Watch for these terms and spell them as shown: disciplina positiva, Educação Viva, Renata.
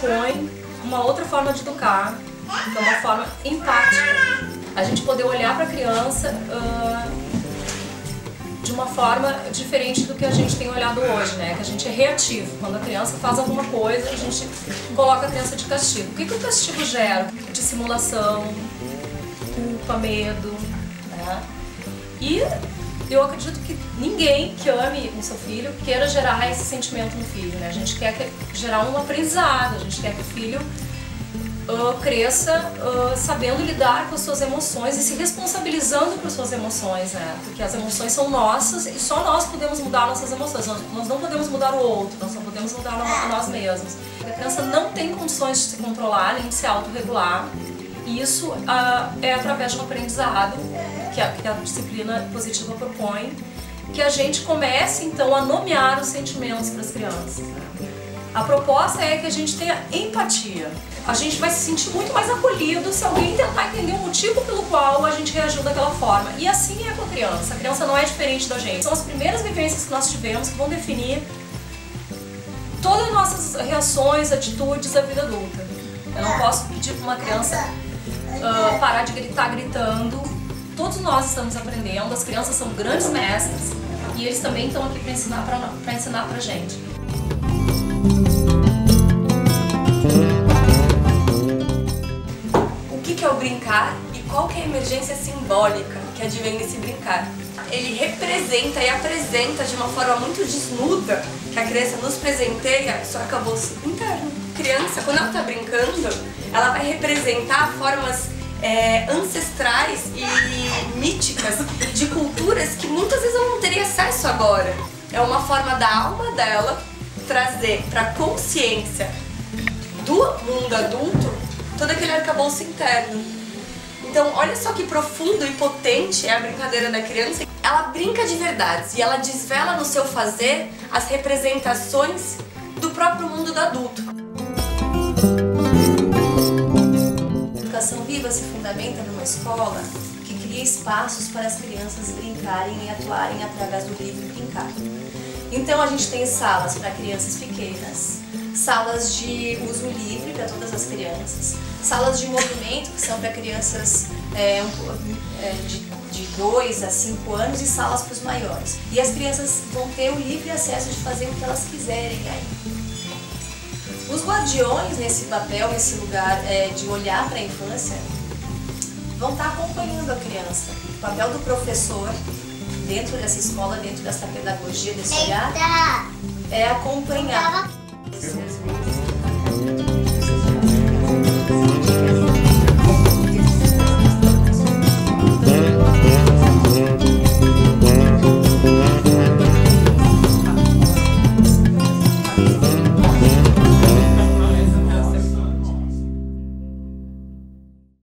propõe uma outra forma de educar, que é uma forma empática. A gente poder olhar para a criança de uma forma diferente do que a gente tem olhado hoje, né? Que a gente é reativo. Quando a criança faz alguma coisa, a gente coloca a criança de castigo. O que que o castigo gera? Dissimulação, culpa, medo, né? E eu acredito que ninguém que ame o seu filho queira gerar esse sentimento no filho, né? A gente quer gerar um aprendizado, a gente quer que o filho cresça sabendo lidar com as suas emoções e se responsabilizando por suas emoções, né? Porque as emoções são nossas e só nós podemos mudar nossas emoções, nós não podemos mudar o outro, nós não podemos mudar a nós mesmos. A criança não tem condições de se controlar nem de se autorregular, e isso é através de um aprendizado que a disciplina positiva propõe, que a gente comece então a nomear os sentimentos para as crianças, né? A proposta é que a gente tenha empatia. A gente vai se sentir muito mais acolhido se alguém tentar entender o motivo pelo qual a gente reagiu daquela forma. E assim é com a criança. A criança não é diferente da gente. São as primeiras vivências que nós tivemos que vão definir todas as nossas reações, atitudes da vida adulta. Eu não posso pedir para uma criança parar de gritar gritando. Todos nós estamos aprendendo, as crianças são grandes mestres e eles também estão aqui para ensinar para a gente. Brincar e qual que é a emergência simbólica que advém desse brincar. Ele representa e apresenta de uma forma muito desnuda que a criança nos presenteia só acabou se interno. A criança, quando ela está brincando, ela vai representar formas ancestrais e míticas de culturas que muitas vezes ela não teria acesso agora. É uma forma da alma dela trazer para a consciência do mundo adulto todo aquele arcabouço interno. Então, olha só que profundo e potente é a brincadeira da criança. Ela brinca de verdades e ela desvela no seu fazer as representações do próprio mundo do adulto. A educação viva se fundamenta numa escola que cria espaços para as crianças brincarem e atuarem através do livro Brincar. Então, a gente tem salas para crianças pequenas, salas de uso livre para todas as crianças, salas de movimento que são para crianças de 2 a 5 anos e salas para os maiores. E as crianças vão ter o livre acesso de fazer o que elas quiserem aí. Os guardiões nesse papel, nesse lugar de olhar para a infância, vão estar acompanhando a criança. O papel do professor dentro dessa escola, dentro dessa pedagogia, desse olhar, é acompanhar.